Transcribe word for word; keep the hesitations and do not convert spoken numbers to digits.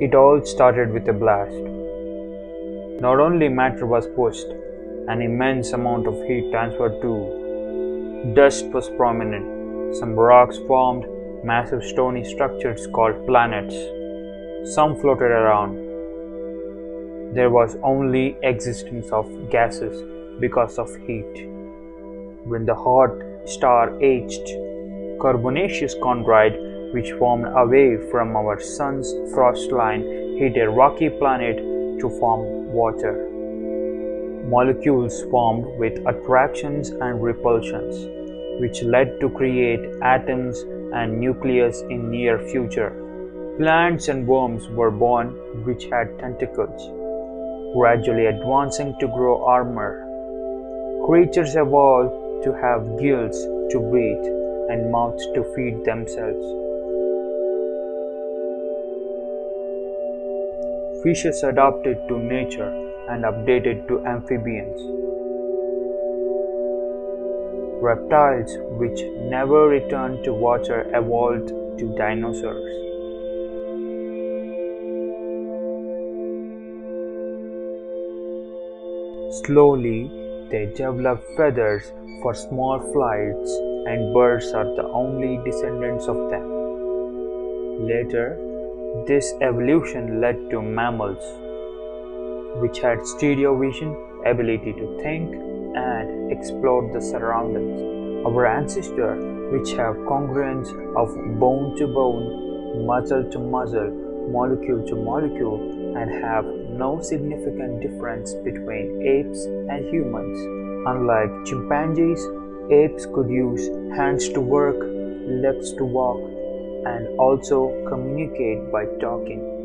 It all started with a blast. Not only matter was pushed, an immense amount of heat transferred too. Dust was prominent. Some rocks formed massive stony structures called planets. Some floated around. There was only existence of gases because of heat. When the hot star aged, carbonaceous chondrite, which formed away from our sun's frost line, hit a rocky planet to form water. Molecules formed with attractions and repulsions, which led to create atoms and nucleus in near future. Plants and worms were born, which had tentacles, gradually advancing to grow armor. Creatures evolved to have gills to breathe and mouths to feed themselves. Fishes adapted to nature and updated to amphibians. Reptiles, which never returned to water, evolved to dinosaurs. Slowly, they developed feathers for small flights, and birds are the only descendants of them. Later, this evolution led to mammals, which had stereo vision, ability to think and explore the surroundings. Our ancestors, which have congruence of bone to bone, muscle to muscle, molecule to molecule, and have no significant difference between apes and humans. Unlike chimpanzees, apes could use hands to work, legs to walk, and also communicate by talking.